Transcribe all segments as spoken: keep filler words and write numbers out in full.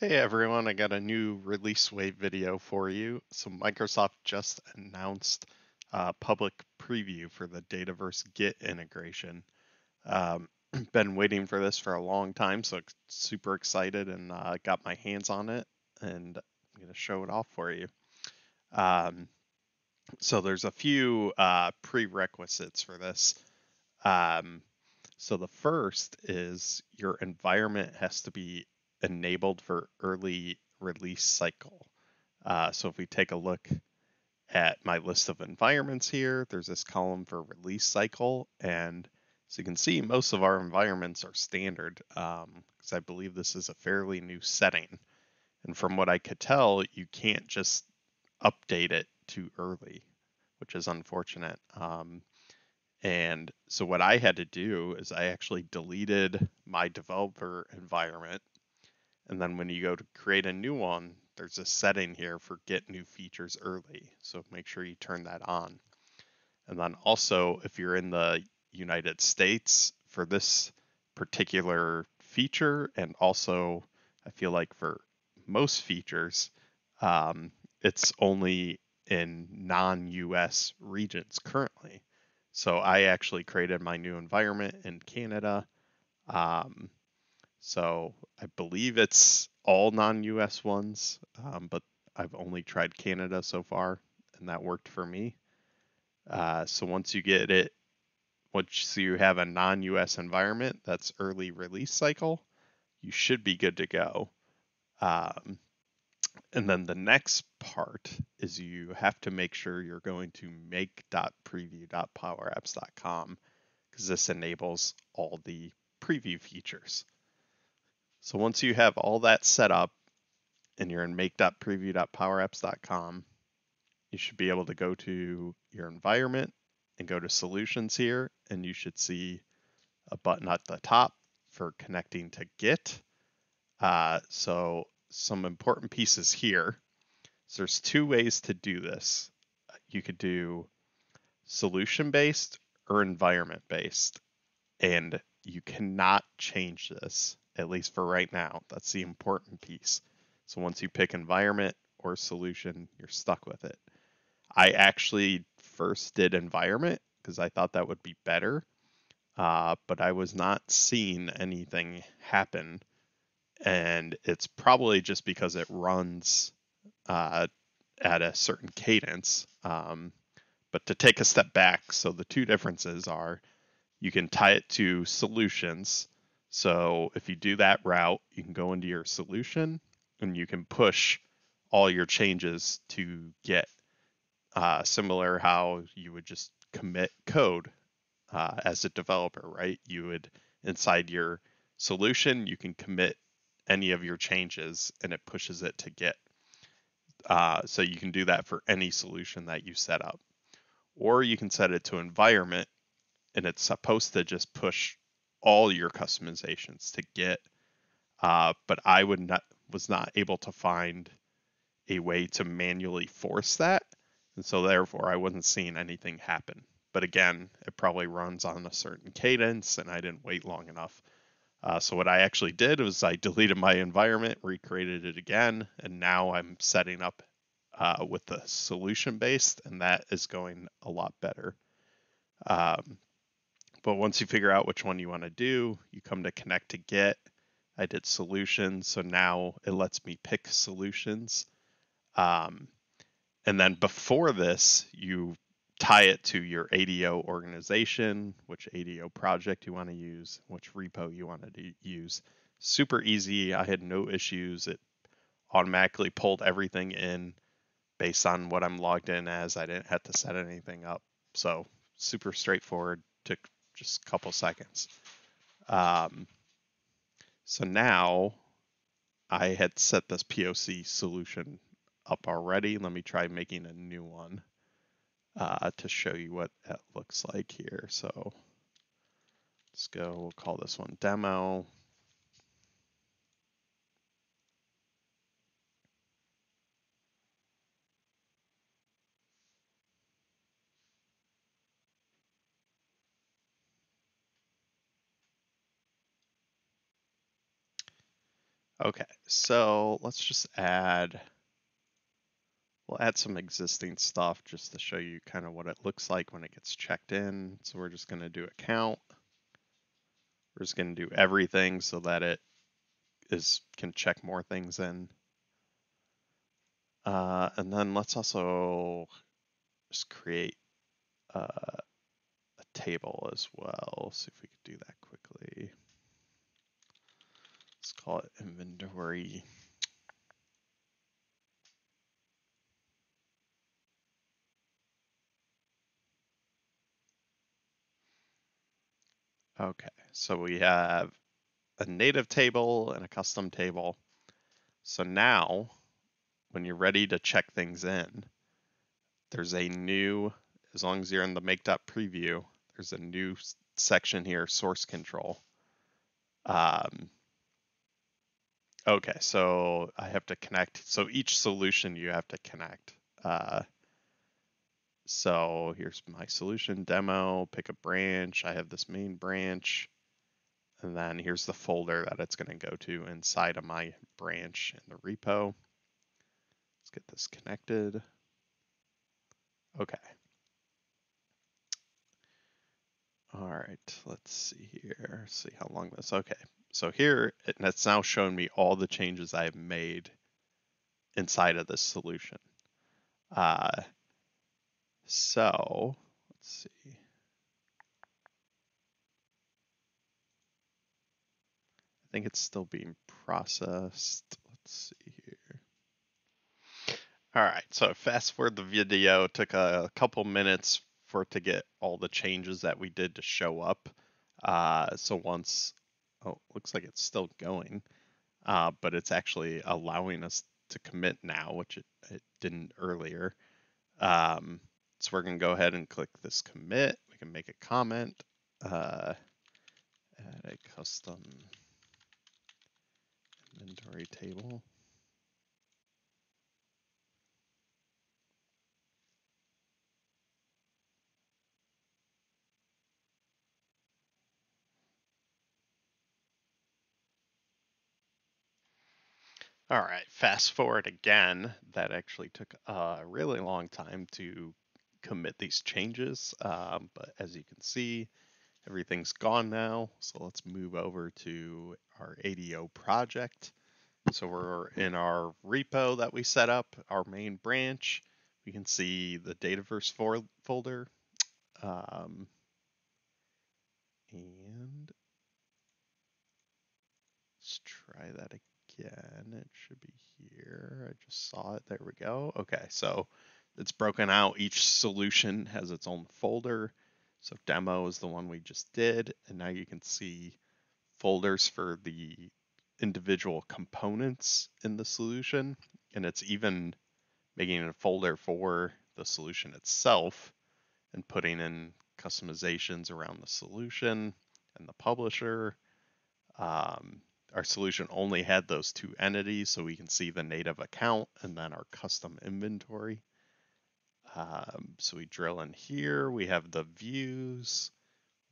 Hey everyone, I got a new release wave video for you. So Microsoft just announced a public preview for the Dataverse Git integration. Um, been waiting for this for a long time, so super excited and uh, got my hands on it and I'm gonna show it off for you. Um, so there's a few uh, prerequisites for this. Um, so the first is your environment has to be enabled for early release cycle. Uh, so if we take a look at my list of environments here, there's this column for release cycle. And as you can see, most of our environments are standard because um, I believe this is a fairly new setting. And from what I could tell, you can't just update it too early, which is unfortunate. Um, and so what I had to do is I actually deleted my developer environment. And then when you go to create a new one, there's a setting here for get new features early. So make sure you turn that on. And then also, if you're in the United States for this particular feature, and also I feel like for most features, um, it's only in non U S regions currently. So I actually created my new environment in Canada. Um, So I believe it's all non U S ones, um, but I've only tried Canada so far, and that worked for me. Uh, so once you get it, once you have a non U S environment, that's early release cycle, you should be good to go. Um, and then the next part is you have to make sure you're going to make dot preview dot power apps dot com because this enables all the preview features. So once you have all that set up and you're in make dot preview dot power apps dot com, you should be able to go to your environment and go to solutions here, and you should see a button at the top for connecting to Git. Uh, so some important pieces here. So there's two ways to do this. You could do solution-based or environment-based, and you cannot change this. At least for right now, that's the important piece. So once you pick environment or solution, you're stuck with it. I actually first did environment because I thought that would be better, uh, but I was not seeing anything happen. And it's probably just because it runs uh, at a certain cadence. Um, but to take a step back, so the two differences are you can tie it to solutions. So if you do that route, you can go into your solution and you can push all your changes to Git. Uh, similar how you would just commit code uh, as a developer, right? You would, inside your solution, you can commit any of your changes and it pushes it to Git. Uh, so you can do that for any solution that you set up. Or you can set it to environment and it's supposed to just push all your customizations to Git, uh, but I would not was not able to find a way to manually force that, and so therefore I wasn't seeing anything happen. But again, it probably runs on a certain cadence, and I didn't wait long enough. Uh, so what I actually did was I deleted my environment, recreated it again, and now I'm setting up uh, with the solution-based, and that is going a lot better. Um, But once you figure out which one you want to do, you come to connect to Git. I did solutions, so now it lets me pick solutions. Um, and then before this, you tie it to your A D O organization, which A D O project you want to use, which repo you want to use. Super easy. I had no issues. It automatically pulled everything in based on what I'm logged in as. I didn't have to set anything up. So super straightforward. Took just a couple seconds. Um, so now I had set this P O C solution up already. Let me try making a new one uh, to show you what that looks like here. So let's go, we'll call this one demo. Okay, so let's just add, we'll add some existing stuff just to show you kind of what it looks like when it gets checked in. So we're just going to do a count. We're just going to do everything so that it is can check more things in. Uh, and then let's also just create uh, a table as well. See if we could do that quickly. Let's call it inventory. Okay, so we have a native table and a custom table. So now, when you're ready to check things in, there's a new, as long as you're in the make.preview, there's a new section here, source control. Um, Okay, so I have to connect. So each solution you have to connect. Uh, so here's my solution demo, pick a branch. I have this main branch. And then here's the folder that it's going to go to inside of my branch in the repo. Let's get this connected. Okay. All right, let's see here, see how long this, okay. So here, it's now showing me all the changes I've made inside of this solution. Uh, so, let's see. I think it's still being processed. Let's see here. All right, so fast forward the video. It took a couple minutes for it to get all the changes that we did to show up. Uh, so once, oh, looks like it's still going, uh, but it's actually allowing us to commit now, which it, it didn't earlier. Um, so we're going to go ahead and click this commit. We can make a comment, uh, add a custom inventory table. All right, fast forward again. That actually took a really long time to commit these changes, um, but as you can see, everything's gone now. So let's move over to our A D O project. So we're in our repo that we set up, our main branch. We can see the Dataverse folder. Um, and let's try that again. Yeah, it should be here. I just saw it. There we go. Okay, so it's broken out. Each solution has its own folder. So demo is the one we just did. And now you can see folders for the individual components in the solution. And it's even making a folder for the solution itself and putting in customizations around the solution and the publisher. Um, Our solution only had those two entities, so we can see the native account and then our custom inventory. Um, so we drill in here, we have the views,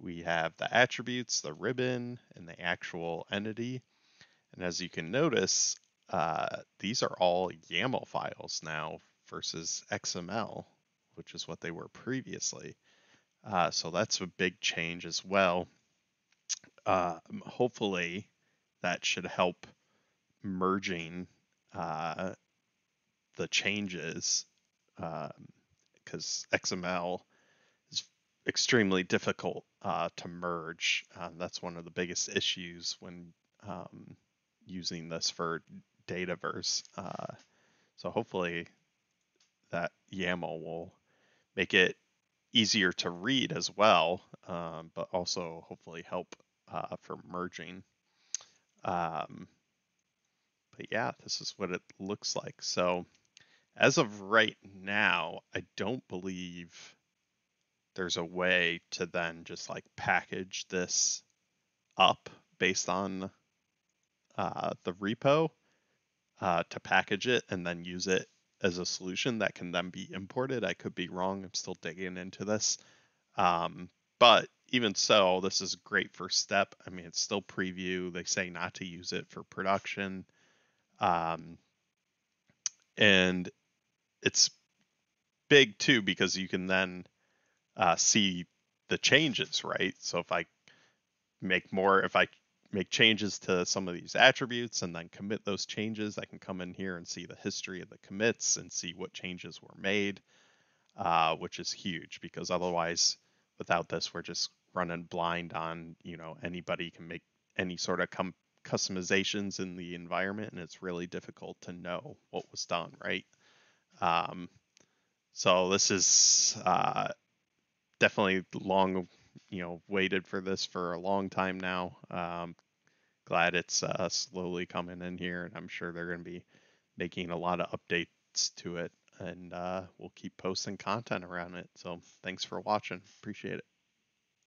we have the attributes, the ribbon, and the actual entity. And as you can notice, uh, these are all YAML files now versus X M L, which is what they were previously. Uh, so that's a big change as well. Uh, hopefully, that should help merging uh, the changes because um, X M L is extremely difficult uh, to merge. Uh, that's one of the biggest issues when um, using this for Dataverse. Uh, so hopefully that YAML will make it easier to read as well, um, but also hopefully help uh, for merging. Um, but yeah, this is what it looks like. So as of right now, I don't believe there's a way to then just like package this up based on uh, the repo uh, to package it and then use it as a solution that can then be imported. I could be wrong. I'm still digging into this. Um, but even so, this is great first step. I mean, it's still preview. They say not to use it for production. Um, and it's big too, because you can then uh, see the changes, right? So if I make more, if I make changes to some of these attributes and then commit those changes, I can come in here and see the history of the commits and see what changes were made, uh, which is huge, because otherwise without this, we're just running blind on, you know, anybody can make any sort of com customizations in the environment, and it's really difficult to know what was done, right? Um, so this is uh, definitely long, you know, waited for this for a long time now. Um, glad it's uh, slowly coming in here, and I'm sure they're going to be making a lot of updates to it, and uh, we'll keep posting content around it. So thanks for watching. Appreciate it.